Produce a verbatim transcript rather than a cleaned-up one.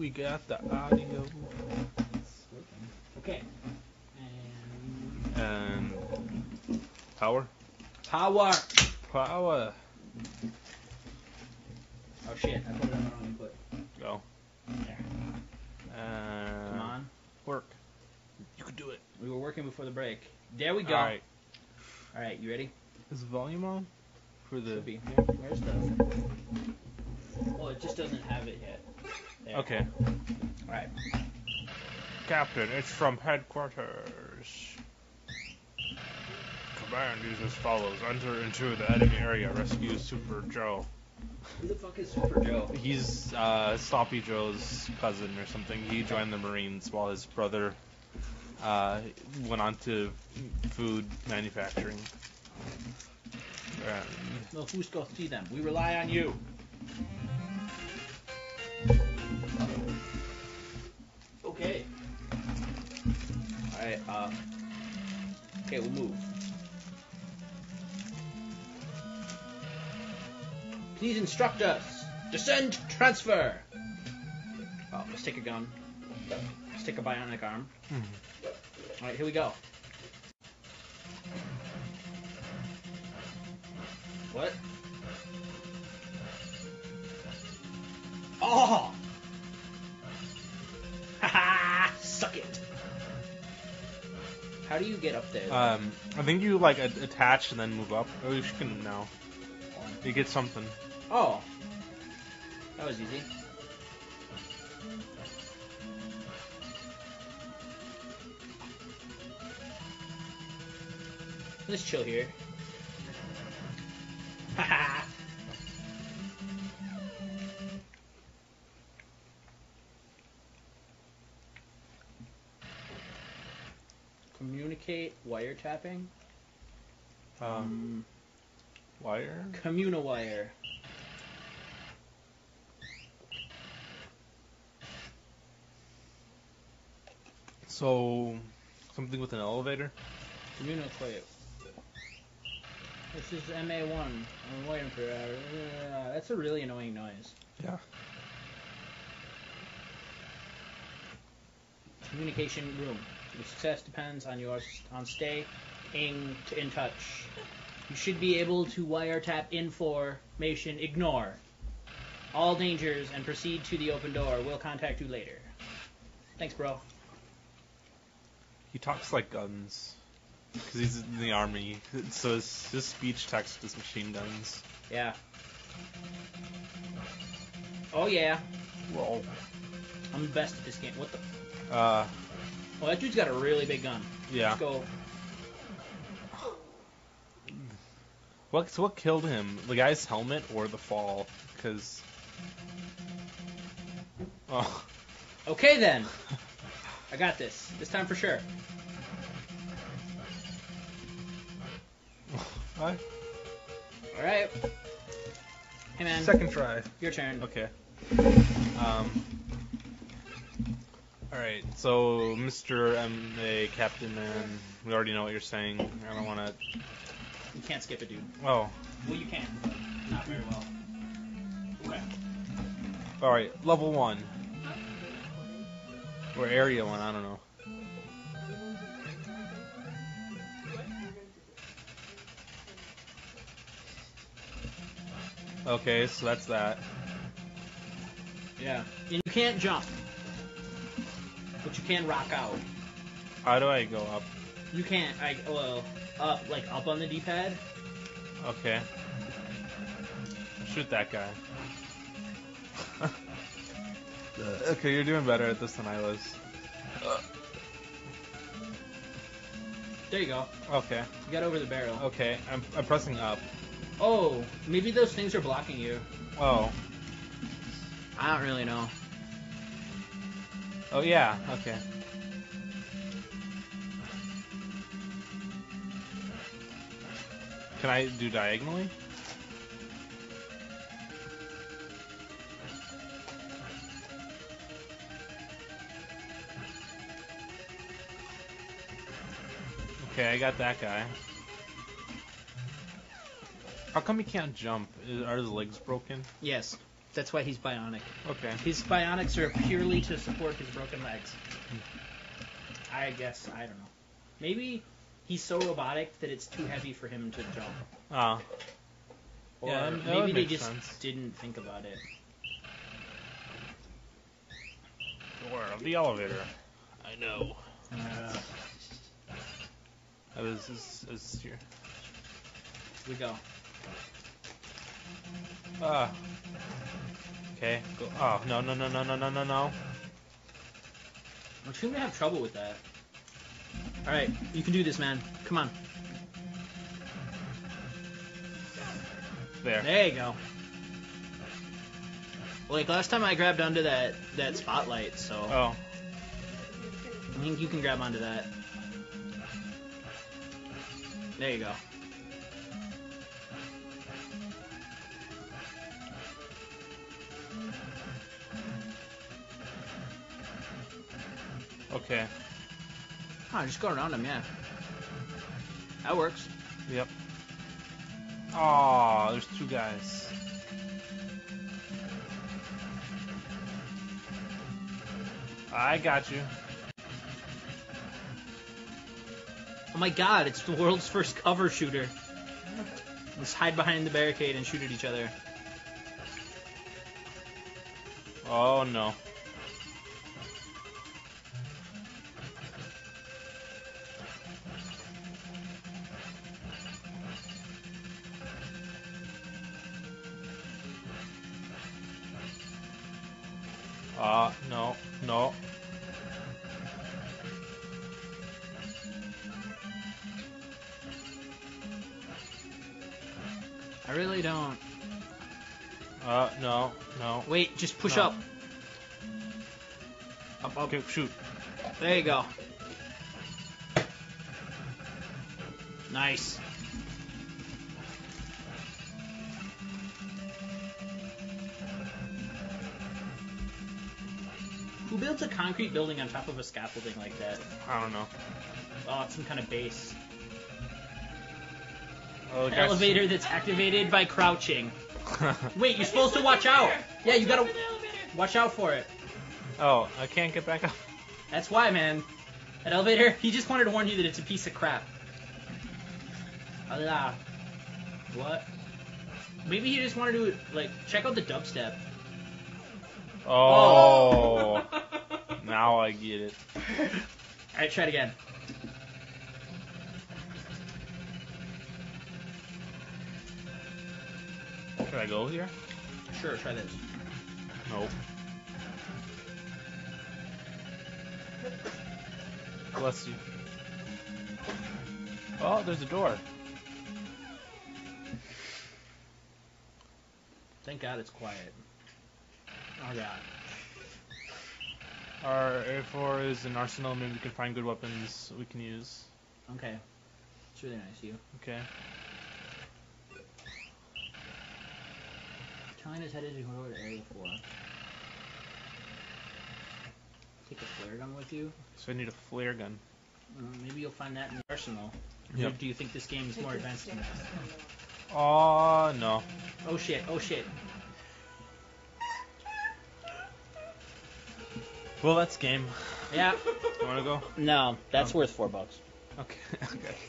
we got the audio. Okay. And, and power. Power. Power. Oh shit! I put it on the wrong input. Go. There. Uh, Come on. Work. You can do it. We were working before the break. There we go. All right. All right. You ready? Is the volume on? For the. Should be. Here. Where's the? Well, it just doesn't have it yet. There. Okay. All right. Captain, it's from headquarters. Command is as follows: enter into the enemy area, rescue Super Joe. Who the fuck is Super Joe? He's uh, Sloppy Joe's cousin or something. He joined the Marines while his brother uh, went on to food manufacturing. Um, no, who's gonna see them? We rely on you. Okay. All right. Uh, okay, we'll move. Please instruct us. Descend, transfer. Oh, let's take a gun. Let's take a bionic arm. Mm-hmm. All right, here we go. What? Oh! Haha! Suck it. How do you get up there? Um, I think you like attach and then move up. Oh, you can now. You get something. Oh, that was easy. Let's chill here. Haha. Communicate wiretapping. Um. um Wire? Communiwire. So, something with an elevator? Communiquate. This is M A one. I'm waiting for that. Uh, that's a really annoying noise. Yeah. Communication room. Your success depends on your on staying in, in touch. You should be able to wiretap information, ignore all dangers, and proceed to the open door. We'll contact you later. Thanks, bro. He talks like guns. Because he's in the army. So his, his speech text is machine guns. Yeah. Oh, yeah. Whoa. I'm the best at this game. What the? Uh. Well, that dude's got a really big gun. Yeah. Let's go. What, so what killed him? The guy's helmet or the fall? Because... Oh. Okay, then. I got this. This time for sure. What? All right. Hey, man. Second try. Your turn. Okay. Um. All right. So, Mister M A Captain Man, we already know what you're saying. I don't want to... You can't skip it, dude. Oh. Well, you can, but not very well. Okay. Alright, level one. Or area one, I don't know. Okay, so that's that. Yeah. And you can't jump. But you can rock out. How do I go up? You can't. I, well... Up, like up on the D-pad. Okay. Shoot that guy. Okay, you're doing better at this than I was. There you go. Okay. You got over the barrel. Okay, I'm, I'm pressing up. Oh, maybe those things are blocking you. Oh. I don't really know. Oh, yeah, okay. Can I do diagonally? Okay, I got that guy. How come he can't jump? Are his legs broken? Yes. That's why he's bionic. Okay. His bionics are purely to support his broken legs. I guess, I don't know. Maybe he's so robotic that it's too heavy for him to jump. Oh. Or yeah, maybe they just sense. didn't think about it. Door of the elevator. I know. Uh, that is, is, is here. We go. Ah. Okay. Go. Oh, no, no, no, no, no, no, no, no. I'm just going to have trouble with that. Alright, you can do this, man. Come on. There. There you go. Like, last time I grabbed onto that, that spotlight, so... Oh. I think you can grab onto that. There you go. Okay. Oh, just go around him, yeah. That works. Yep. Aw, oh, there's two guys. I got you. Oh my god, it's the world's first cover shooter. Let's hide behind the barricade and shoot at each other. Oh no. Ah, uh, no, no. I really don't. Uh, no, no. Wait, just push no. up. Up, up. Okay, shoot. There you go. Nice. Who builds a concrete building on top of a scaffolding like that? I don't know. Oh, it's some kind of base. Oh, An elevator that's activated by crouching. Wait, you're supposed to watch out! Yeah, you gotta watch out for it. Oh, I can't get back up. That's why, man. That elevator, he just wanted to warn you that it's a piece of crap. Allah. What? Maybe he just wanted to, like, check out the dubstep. Oh, now I get it. Alright, try it again. Should I go here? Sure, try this. Nope. Bless you. Oh, there's a door. Thank God it's quiet. Oh god. Our A four is an arsenal. Maybe we can find good weapons we can use. Okay. It's really nice of you. Okay. Telling us how to go over to Area four. Take a flare gun with you. So I need a flare gun. Uh, maybe you'll find that in the arsenal. Yep. Or do you think this game is more advanced than that? Oh uh, no. Oh shit! Oh shit! Well, that's game. Yeah. You wanna go? No, that's no. worth four bucks. Okay. Okay.